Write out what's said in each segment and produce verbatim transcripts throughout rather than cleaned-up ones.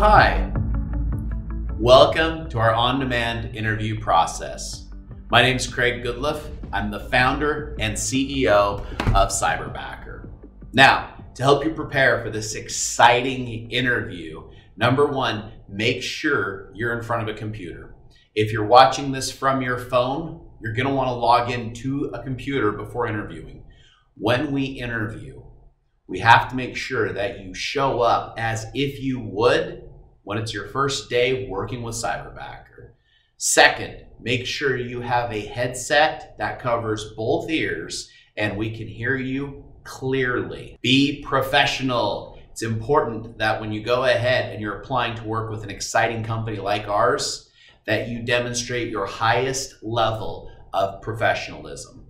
hi. Welcome to our on-demand interview process. My name is Craig Goodliffe. I'm the founder and C E O of Cyberbacker. Now, to help you prepare for this exciting interview, number one, make sure you're in front of a computer. If you're watching this from your phone, you're gonna wanna log in to a computer before interviewing. When we interview, we have to make sure that you show up as if you would when it's your first day working with Cyberbacker. Second, make sure you have a headset that covers both ears and we can hear you clearly. Be professional. It's important that when you go ahead and you're applying to work with an exciting company like ours, that you demonstrate your highest level of professionalism.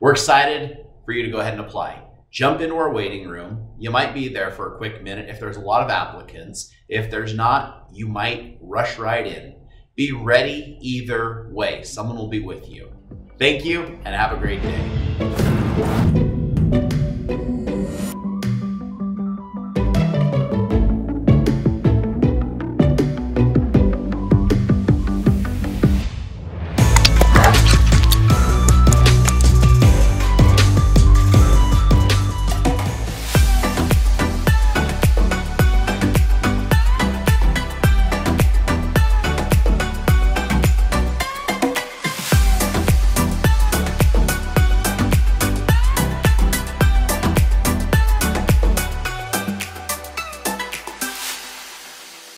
We're excited for you to go ahead and apply. Jump into our waiting room. You might be there for a quick minute if there's a lot of applicants. If there's not, you might rush right in. Be ready either way. Someone will be with you. Thank you and have a great day.